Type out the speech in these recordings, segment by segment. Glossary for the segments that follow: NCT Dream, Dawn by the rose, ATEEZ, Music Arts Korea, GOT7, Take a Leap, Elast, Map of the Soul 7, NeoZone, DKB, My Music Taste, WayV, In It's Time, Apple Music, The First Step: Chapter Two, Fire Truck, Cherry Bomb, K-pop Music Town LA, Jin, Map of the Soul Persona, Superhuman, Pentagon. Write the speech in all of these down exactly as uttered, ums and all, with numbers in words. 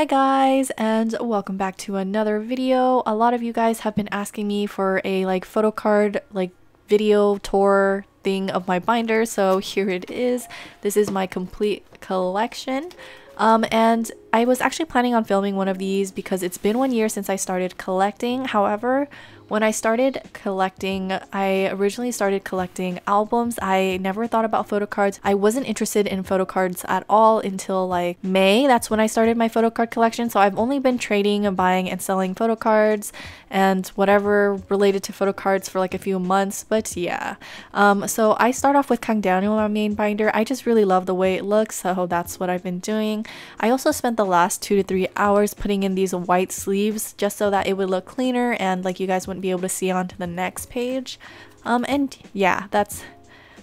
Hi guys, and welcome back to another video. A lot of you guys have been asking me for a like photo card, like video tour thing of my binder, so here it is. This is my complete collection. Um, and I was actually planning on filming one of these because it's been one year since I started collecting. However, when I started collecting, I originally started collecting albums. I never thought about photo cards. I wasn't interested in photo cards at all until like May. That's when I started my photo card collection. So I've only been trading and buying and selling photo cards and whatever related to photo cards for like a few months. But yeah, um, so I start off with Kang Daniel, my main binder. I just really love the way it looks, so that's what I've been doing. I also spent the last two to three hours putting in these white sleeves just so that it would look cleaner and like you guys wouldn't be able to see onto the next page. Um, and yeah, that's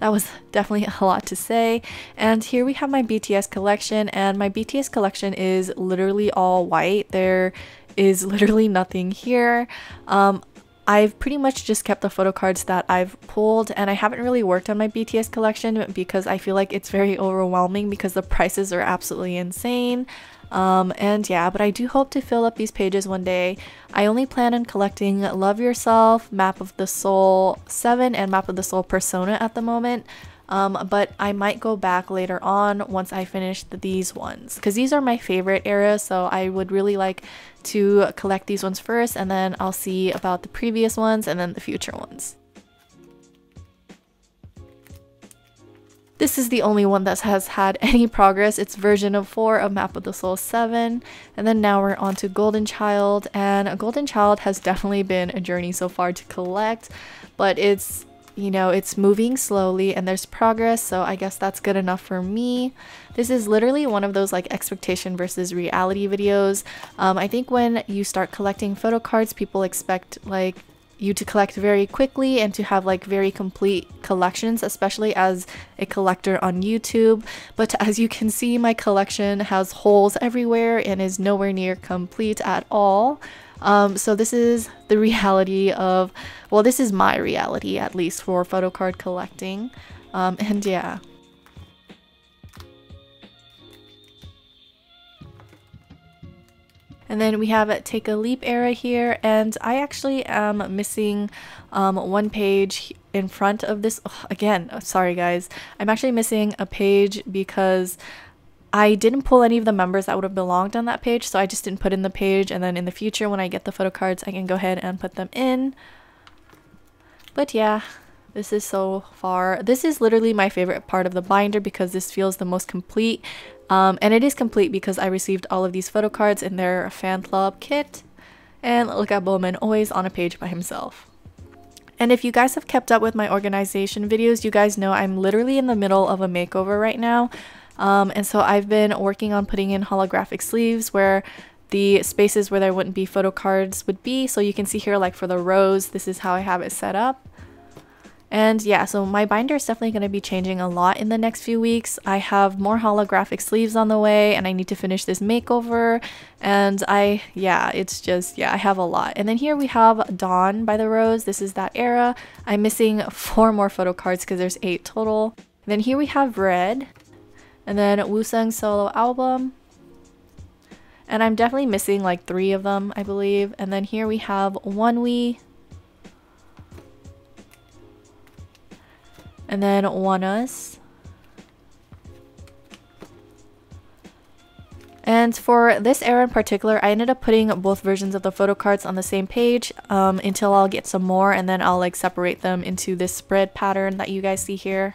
that was definitely a lot to say. And here we have my B T S collection, and my B T S collection is literally all white. There is literally nothing here. Um, I've pretty much just kept the photo cards that I've pulled, and I haven't really worked on my B T S collection because I feel like it's very overwhelming because the prices are absolutely insane. Um, and yeah, but I do hope to fill up these pages one day. I only plan on collecting Love Yourself, Map of the Soul seven, and Map of the Soul Persona at the moment. Um, but I might go back later on once I finish the, these ones, because these are my favorite era, so I would really like to collect these ones first, and then I'll see about the previous ones and then the future ones. This is the only one that has had any progress. It's version of four of Map of the Soul seven. And then now we're on to Golden Child, and Golden Child has definitely been a journey so far to collect, but it's you know, it's moving slowly and there's progress, so I guess that's good enough for me. This is literally one of those like expectation versus reality videos. Um, I think when you start collecting photo cards, people expect like you to collect very quickly and to have like very complete collections, especially as a collector on YouTube. But as you can see, my collection has holes everywhere and is nowhere near complete at all. Um, so this is the reality of, well, this is my reality, at least for photo card collecting. Um, and yeah. And then we have Take a Leap era here, and I actually am missing um, one page in front of this. Ugh, again, sorry guys, I'm actually missing a page because I didn't pull any of the members that would have belonged on that page, so I just didn't put in the page, and then in the future when I get the photo cards I can go ahead and put them in. But yeah, this is so far. This is literally my favorite part of the binder because this feels the most complete, um, and it is complete because I received all of these photo cards in their fan club kit, and look at Bowman always on a page by himself. And if you guys have kept up with my organization videos, you guys know I'm literally in the middle of a makeover right now. Um, and so I've been working on putting in holographic sleeves where the spaces where there wouldn't be photo cards would be. So you can see here, like for the rose, this is how I have it set up. And yeah, so my binder is definitely going to be changing a lot in the next few weeks. I have more holographic sleeves on the way, and I need to finish this makeover. And I, yeah, it's just, yeah, I have a lot. And then here we have Dawn by the Rose. This is that era. I'm missing four more photo cards because there's eight total. And then here we have Red. And then Woo-sung's solo album, and I'm definitely missing like three of them, I believe. And then here we have Wanwi, and then Wanna's. And for this era in particular, I ended up putting both versions of the photo cards on the same page um, until I'll get some more, and then I'll like separate them into this spread pattern that you guys see here.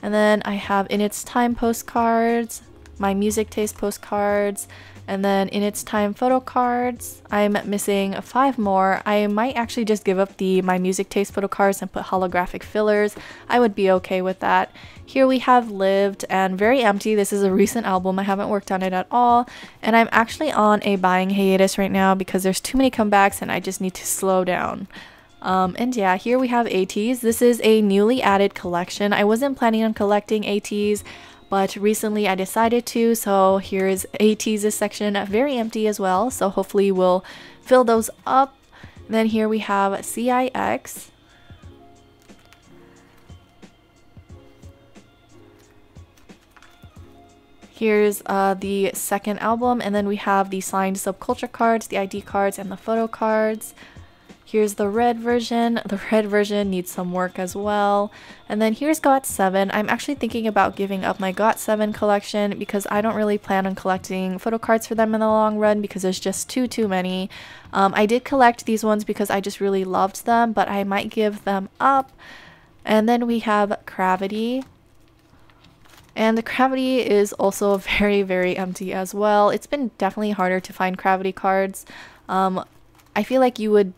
And then I have In It's Time postcards, My Music Taste postcards, and then In It's Time photo cards. I'm missing five more. I might actually just give up the My Music Taste photo cards and put holographic fillers. I would be okay with that. Here we have Lived and Very Empty. This is a recent album. I haven't worked on it at all. And I'm actually on a buying hiatus right now because there's too many comebacks and I just need to slow down. Um, and yeah, here we have ATEEZ. This is a newly added collection. I wasn't planning on collecting ATEEZ, but recently I decided to, so here is ATEEZ's section, very empty as well, so hopefully we'll fill those up. And then here we have C I X. Here's uh, the second album, and then we have the signed subculture cards, the I D cards, and the photo cards. Here's the red version. The red version needs some work as well. And then here's got seven. I'm actually thinking about giving up my got seven collection because I don't really plan on collecting photo cards for them in the long run because there's just too, too many. Um, I did collect these ones because I just really loved them, but I might give them up. And then we have CraVITY. And the CraVITY is also very, very empty as well. It's been definitely harder to find CraVITY cards. Um, I feel like you would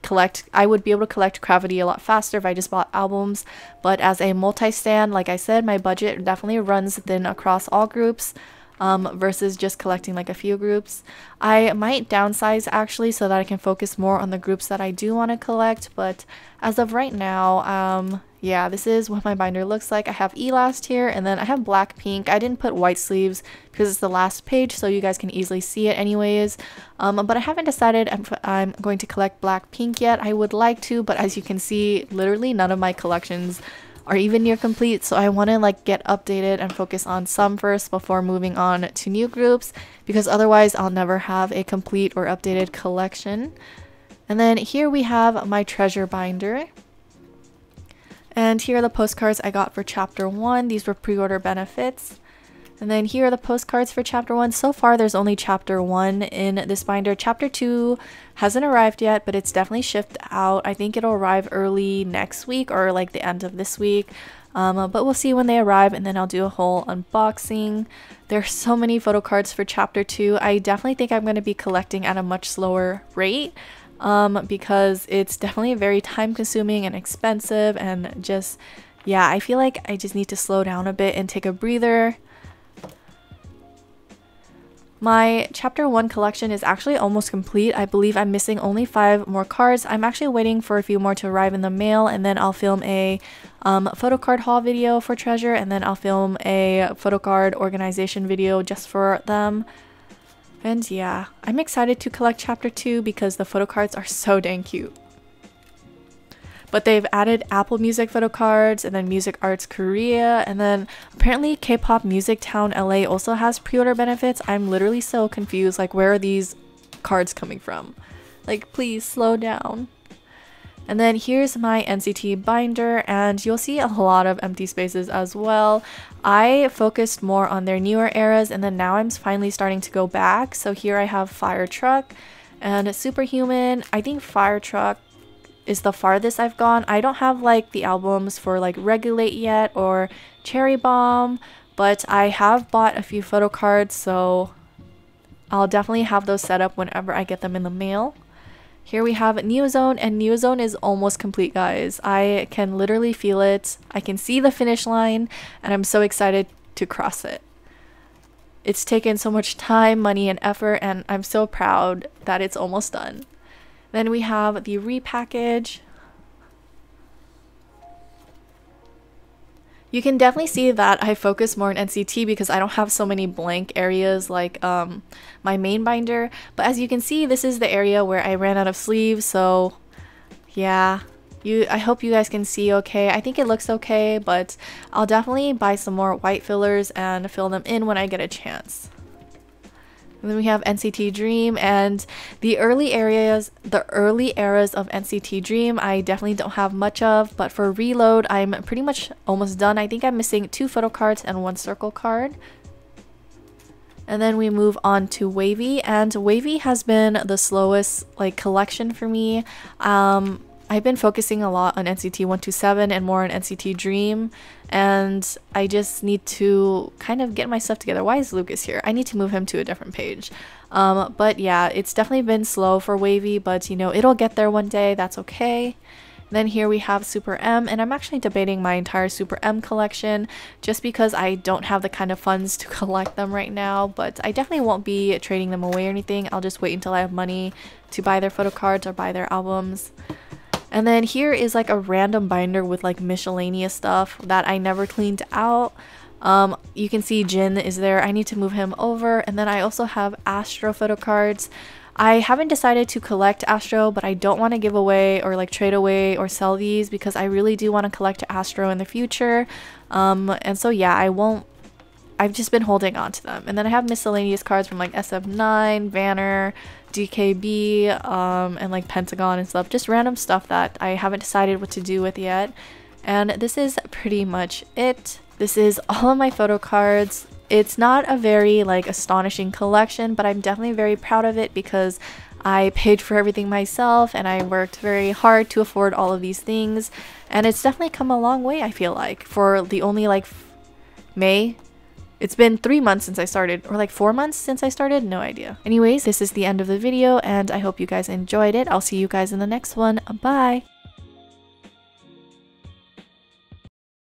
collect, I would be able to collect CraVITY a lot faster if I just bought albums, but as a multi-stand, like I said, my budget definitely runs thin across all groups um, versus just collecting like a few groups. I might downsize actually so that I can focus more on the groups that I do want to collect, but as of right now, um, yeah, this is what my binder looks like. I have Elast here, and then I have Blackpink. I didn't put white sleeves because it's the last page, so you guys can easily see it anyways. Um, but I haven't decided if I'm going to collect Blackpink yet. I would like to, but as you can see, literally none of my collections are even near complete, so I want to like get updated and focus on some first before moving on to new groups, because otherwise I'll never have a complete or updated collection. And then here we have my Treasure binder. And here are the postcards I got for chapter one. These were pre-order benefits. And then here are the postcards for chapter one. So far, there's only chapter one in this binder. Chapter two hasn't arrived yet, but it's definitely shipped out. I think it'll arrive early next week or like the end of this week. Um, but we'll see when they arrive, and then I'll do a whole unboxing. There's so many photo cards for chapter two. I definitely think I'm going to be collecting at a much slower rate. Um, because it's definitely very time consuming and expensive, and just, yeah, I feel like I just need to slow down a bit and take a breather. My chapter one collection is actually almost complete. I believe I'm missing only five more cards. I'm actually waiting for a few more to arrive in the mail, and then I'll film a um, photo card haul video for Treasure, and then I'll film a photo card organization video just for them. And yeah, I'm excited to collect chapter two because the photo cards are so dang cute. But they've added Apple Music photo cards, and then Music Arts Korea, and then apparently K-pop Music Town L A also has pre-order benefits. I'm literally so confused, like where are these cards coming from? Like please slow down. And then here's my N C T binder, and you'll see a lot of empty spaces as well. I focused more on their newer eras, and then now I'm finally starting to go back. So here I have Fire Truck and Superhuman. I think Fire Truck is the farthest I've gone. I don't have like the albums for like Regulate yet or Cherry Bomb, but I have bought a few photo cards, so I'll definitely have those set up whenever I get them in the mail. Here we have NeoZone, and NeoZone is almost complete, guys. I can literally feel it. I can see the finish line, and I'm so excited to cross it. It's taken so much time, money, and effort, and I'm so proud that it's almost done. Then we have the repackage. You can definitely see that I focus more on N C T because I don't have so many blank areas like um, my main binder. But as you can see, this is the area where I ran out of sleeves. So yeah, you. I hope you guys can see okay. I think it looks okay, but I'll definitely buy some more white fillers and fill them in when I get a chance. And then we have N C T Dream, and the early areas, the early eras of N C T Dream, I definitely don't have much of, but for Reload, I'm pretty much almost done. I think I'm missing two photo cards and one circle card. And then we move on to WayV, and WayV has been the slowest like collection for me. Um, I've been focusing a lot on N C T one two seven and more on N C T Dream, and I just need to kind of get my stuff together. Why is Lucas here? I need to move him to a different page. Um, but yeah, it's definitely been slow for WayV, but you know, it'll get there one day, that's okay. Then here we have Super M, and I'm actually debating my entire Super M collection just because I don't have the kind of funds to collect them right now, but I definitely won't be trading them away or anything. I'll just wait until I have money to buy their photo cards or buy their albums. And then here is like a random binder with like miscellaneous stuff that I never cleaned out. Um, you can see Jin is there. I need to move him over. And then I also have ASTRO photo cards. I haven't decided to collect ASTRO, but I don't want to give away or like trade away or sell these because I really do want to collect ASTRO in the future. Um, and so yeah, I won't I've just been holding on to them. And then I have miscellaneous cards from like S M nine, Banner, D K B, um, and like Pentagon and stuff. Just random stuff that I haven't decided what to do with yet. And this is pretty much it. This is all of my photo cards. It's not a very like astonishing collection, but I'm definitely very proud of it because I paid for everything myself and I worked very hard to afford all of these things, and it's definitely come a long way, I feel like, for the only like May. It's been three months since I started, or like four months since I started, no idea. Anyways, this is the end of the video and I hope you guys enjoyed it. I'll see you guys in the next one. Bye!